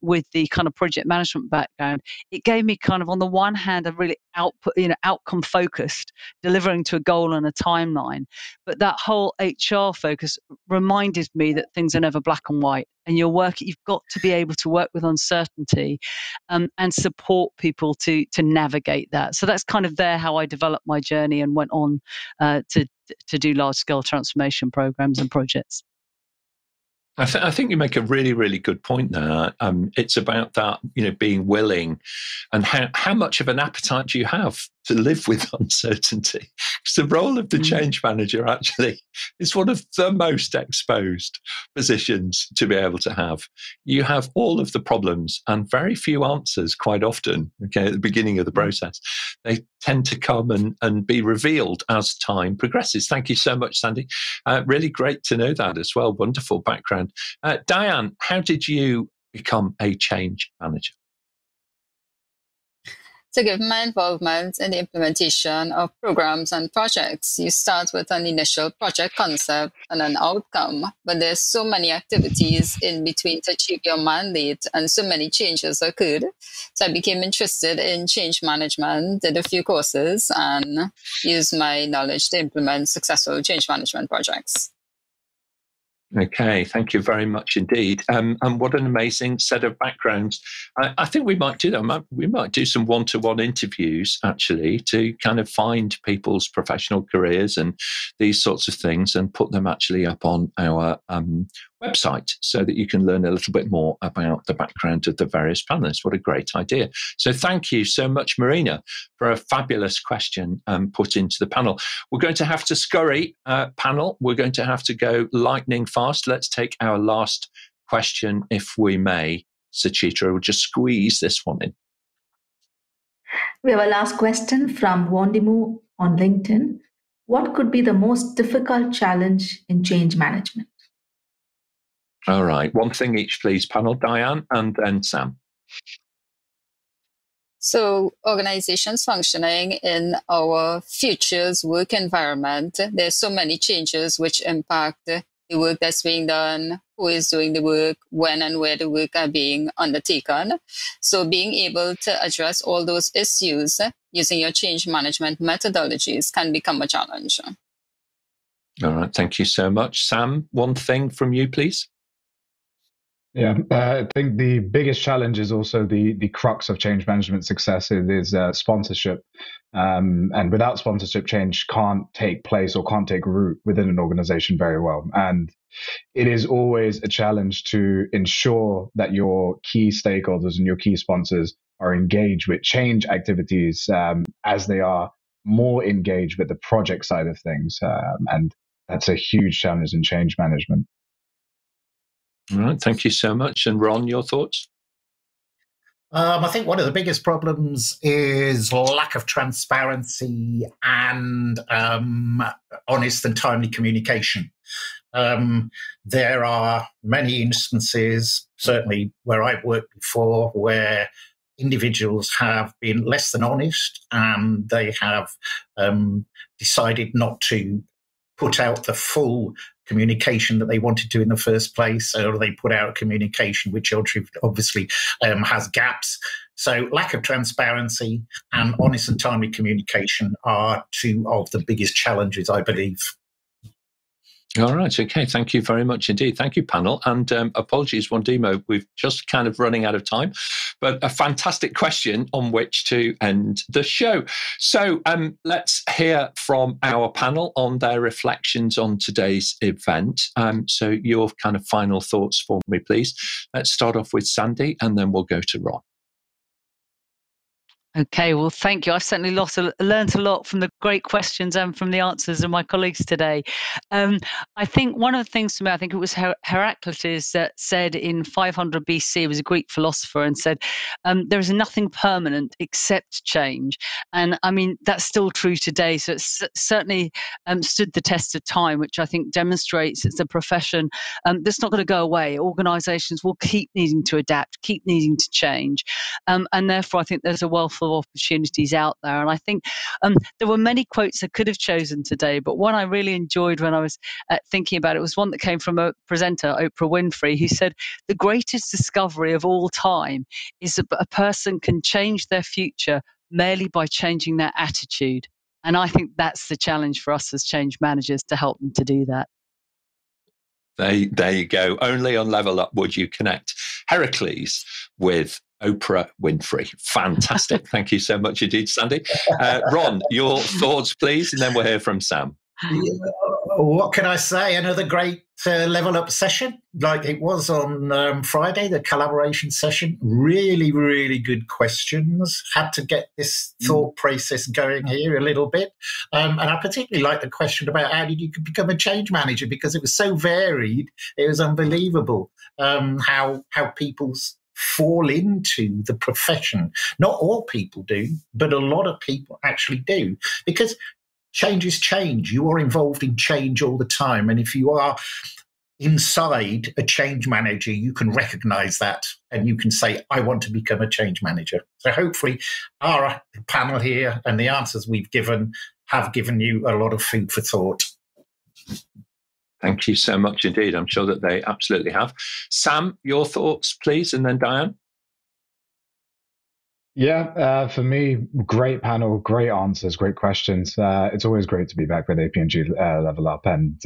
with the kind of project management background, it gave me kind of on the one hand a really outcome focused, delivering to a goal and a timeline. But that whole HR focus reminded me that things are never black and white, and you've got to be able to work with uncertainty and support people to navigate that. So that's kind of how I developed my journey and went on to do large-scale transformation programs and projects. I think you make a really, really good point there. It's about that, being willing, and how much of an appetite do you have to live with uncertainty? Because the role of the change manager actually is one of the most exposed positions to be able to have. You have all of the problems and very few answers quite often, okay, at the beginning of the process. They tend to come and be revealed as time progresses. Thank you so much, Sandy. Really great to know that as well. Wonderful background. Diane, how did you become a change manager? To give my involvement in the implementation of programs and projects, you start with an initial project concept and an outcome, but there's so many activities in between to achieve your mandate, and so many changes occurred. So I became interested in change management, did a few courses, and used my knowledge to implement successful change management projects. Okay, thank you very much indeed. And what an amazing set of backgrounds. I think we might do that. We might do some one-to-one interviews, actually, to kind of find people's professional careers and these sorts of things and put them actually up on our website so that you can learn a little bit more about the background of the various panelists. What a great idea. So thank you so much, Marina, for a fabulous question put into the panel. We're going to have to scurry, panel. We're going to have to go lightning fast. Let's take our last question, if we may. Suchitra, we'll just squeeze this one in. We have a last question from Wandimu on LinkedIn. What could be the most difficult challenge in change management? All right. One thing each, please, panel. Diane and then Sam. So organizations functioning in our future's work environment, there's so many changes which impact the work that's being done, who is doing the work, when and where the work are being undertaken. So being able to address all those issues using your change management methodologies can become a challenge. All right. Thank you so much. Sam, one thing from you, please. Yeah, I think the biggest challenge is also the crux of change management success is sponsorship. And without sponsorship, change can't take place or can't take root within an organization very well. And it is always a challenge to ensure that your key stakeholders and your key sponsors are engaged with change activities as they are more engaged with the project side of things. And that's a huge challenge in change management. All right. Thank you so much. And Ron, your thoughts? I think one of the biggest problems is lack of transparency and honest and timely communication. There are many instances, certainly where I've worked before, where individuals have been less than honest and they have decided not to put out the full communication that they wanted to in the first place, or they put out communication which obviously has gaps. So lack of transparency and honest and timely communication are two of the biggest challenges, I believe. All right. Okay. Thank you very much indeed. Thank you, panel. And apologies, Wandimo, we've just kind of running out of time, but a fantastic question on which to end the show. So let's hear from our panel on their reflections on today's event. So your kind of final thoughts for me, please. Let's start off with Sandy and then we'll go to Ron. Okay, well, thank you. I've certainly learned a lot from the great questions and from the answers of my colleagues today. I think one of the things to me, I think it was Heraclitus that said in 500 BC, he was a Greek philosopher, and said, there is nothing permanent except change. And I mean, that's still true today. So it's certainly stood the test of time, which I think demonstrates it's a profession that's not going to go away. Organisations will keep needing to adapt, keep needing to change. And therefore, I think there's a wealth of opportunities out there. And I think there were many quotes I could have chosen today, but one I really enjoyed when I was thinking about it was one that came from a presenter, Oprah Winfrey, who said, the greatest discovery of all time is that a person can change their future merely by changing their attitude. And I think that's the challenge for us as change managers, to help them to do that. There you go. Only on Level Up would you connect Heracles with Oprah Winfrey. Fantastic. Thank you so much indeed, Sandy. Ron, your thoughts, please, and then we'll hear from Sam. What can I say? Another great Level Up session, like it was on Friday, the collaboration session. Really, really good questions. Had to get this thought process going here a little bit. And I particularly like the question about how did you become a change manager, because it was so varied. It was unbelievable how people's fall into the profession. Not all people do, but a lot of people actually do, because change is change. You are involved in change all the time. And if you are inside a change manager, you can recognize that and you can say, I want to become a change manager. So hopefully our panel here and the answers we've given have given you a lot of food for thought. Thank you so much indeed. I'm sure that they absolutely have. Sam, your thoughts, please, and then Diane. Yeah, for me, great panel, great answers, great questions. It's always great to be back with APMG Level Up. And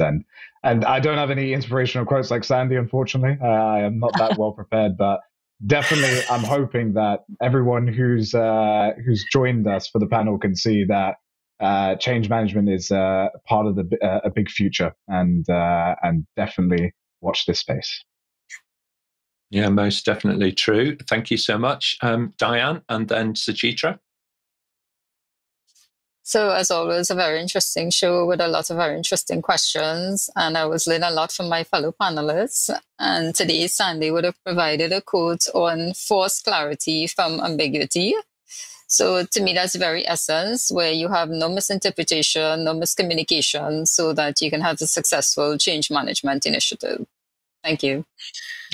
I don't have any inspirational quotes like Sandy, unfortunately. I am not that well prepared, but definitely I'm hoping that everyone who's joined us for the panel can see that change management is part of a big future, and definitely watch this space. Yeah, most definitely true. Thank you so much, Diane, and then Suchitra. So as always, a very interesting show with a lot of very interesting questions, and I was learning a lot from my fellow panelists. And today, Sandy would have provided a quote on forced clarity from ambiguity. So to me, that's the very essence, where you have no misinterpretation, no miscommunication, so that you can have a successful change management initiative. Thank you.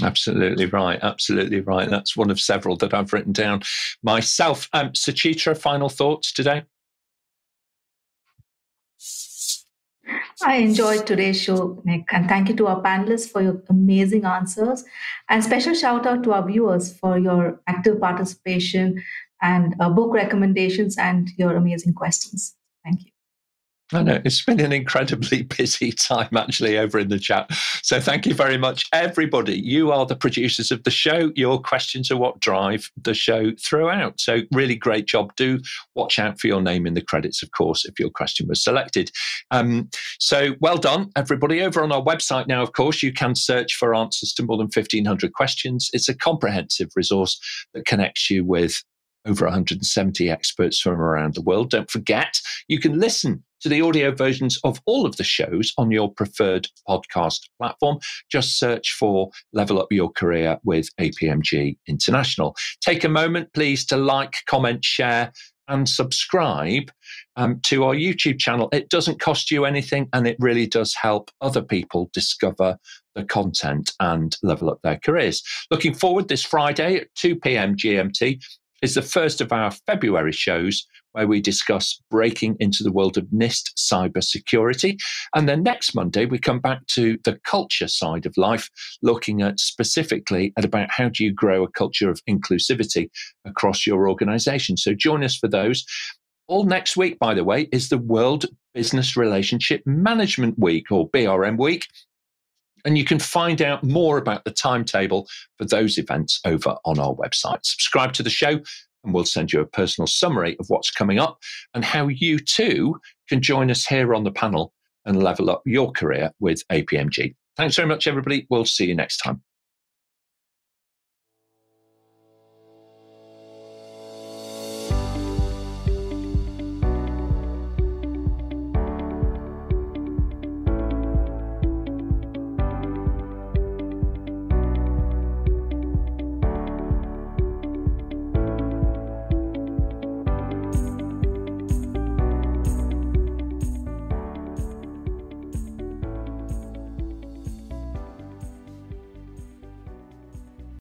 Absolutely right. Absolutely right. That's one of several that I've written down myself. Suchitra, final thoughts today? I enjoyed today's show, Nick, and thank you to our panelists for your amazing answers. And special shout out to our viewers for your active participation and book recommendations and your amazing questions. Thank you. I know, it's been an incredibly busy time actually over in the chat. So thank you very much, everybody. You are the producers of the show. Your questions are what drive the show throughout. So really great job. Do watch out for your name in the credits, of course, if your question was selected. So well done, everybody. Over on our website now, of course, you can search for answers to more than 1,500 questions. It's a comprehensive resource that connects you with over 170 experts from around the world. Don't forget, you can listen to the audio versions of all of the shows on your preferred podcast platform. Just search for Level Up Your Career with APMG International. Take a moment, please, to like, comment, share, and subscribe to our YouTube channel. It doesn't cost you anything, and it really does help other people discover the content and level up their careers. Looking forward, this Friday at 2 p.m. GMT, is the first of our February shows where we discuss breaking into the world of NIST cybersecurity. And then next Monday, we come back to the culture side of life, looking at specifically at about how do you grow a culture of inclusivity across your organization. So join us for those. All next week, by the way, is the World Business Relationship Management Week, or BRM Week. And you can find out more about the timetable for those events over on our website. Subscribe to the show and we'll send you a personal summary of what's coming up and how you too can join us here on the panel and level up your career with APMG. Thanks very much, everybody. We'll see you next time.